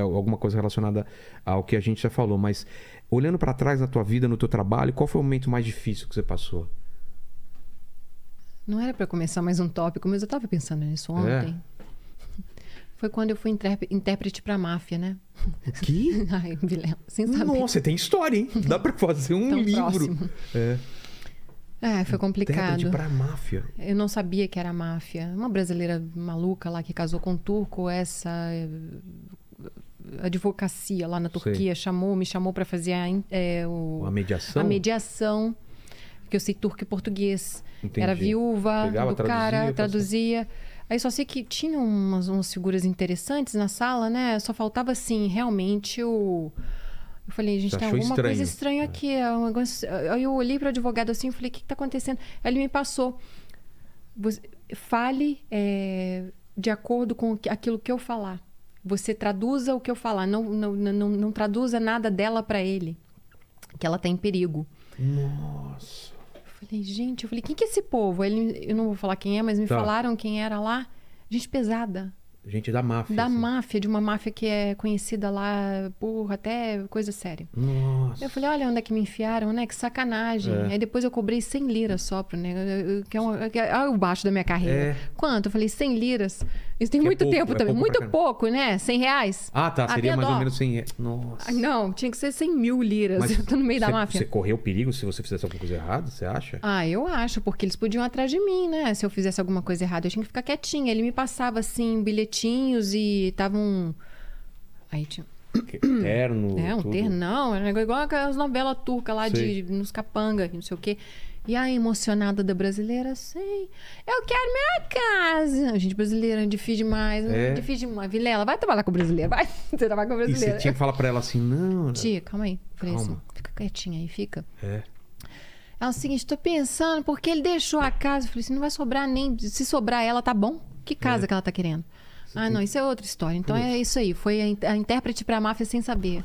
alguma coisa relacionada ao que a gente já falou, mas olhando para trás na tua vida, no teu trabalho, qual foi o momento mais difícil que você passou? Não era para começar mais um tópico, mas eu estava pensando nisso ontem. Foi quando eu fui intérprete para a máfia, né? O quê? Ai, Vilela, sem saber. Nossa, você tem história, hein? Dá para fazer um livro. É. É, foi complicado. Intérprete para a máfia. Eu não sabia que era máfia. Uma brasileira maluca lá que casou com um turco, essa advocacia lá na Turquia me chamou para fazer a mediação. Porque eu sei turco e português. Entendi. Era viúva do cara, traduzia. Aí só sei que tinha umas figuras interessantes na sala, né? Só faltava, assim, realmente o... Eu falei, gente, tem alguma coisa estranha aqui. Aí eu olhei para o advogado assim e falei, o que está acontecendo? Aí ele me passou. Fale de acordo com aquilo que eu falar. Você traduza o que eu falar. Não traduza nada dela para ele. Que ela está em perigo. Nossa... Falei, gente, quem que é esse povo? Ele, eu não vou falar quem é, mas me falaram quem era lá. Gente pesada. Gente da máfia. Da máfia, de uma máfia que é conhecida lá por até coisa séria. Nossa. Eu falei, olha onde é que me enfiaram, né? Que sacanagem. É. Aí depois eu cobrei 100 liras só pro negócio. Olha o baixo da minha carreira. É. Quanto? Eu falei, 100 liras. Isso tem muito tempo também. Muito pouco, né? 100 reais. Ah, tá. Seria mais ou menos 100 reais. Nossa. Não, tinha que ser 100 mil liras. Mas eu tô no meio da máfia. Você correu perigo se você fizesse alguma coisa errada, você acha? Ah, eu acho, porque eles podiam ir atrás de mim, né? Se eu fizesse alguma coisa errada, eu tinha que ficar quietinha. Ele me passava, assim, um bilhete e estavam... Aí tinha... Terno... É, um ternão. Era igual aquelas novelas turcas lá nos capanga, não sei o quê. E a emocionada da brasileira, assim... Eu quero minha casa! Gente, brasileira, difícil demais. É. Difícil demais. Vilela, vai trabalhar com brasileira, vai. Você trabalha com brasileira. E você tinha que falar pra ela assim, não... Tia, calma aí. Falei assim, fica quietinha aí, fica. É. Ela, o seguinte, tô pensando, porque ele deixou a casa. Eu falei assim, não vai sobrar nem... Se sobrar ela, tá bom. Que casa que ela tá querendo? Ah, não, isso é outra história. Então é isso aí. Foi a intérprete para a máfia sem saber.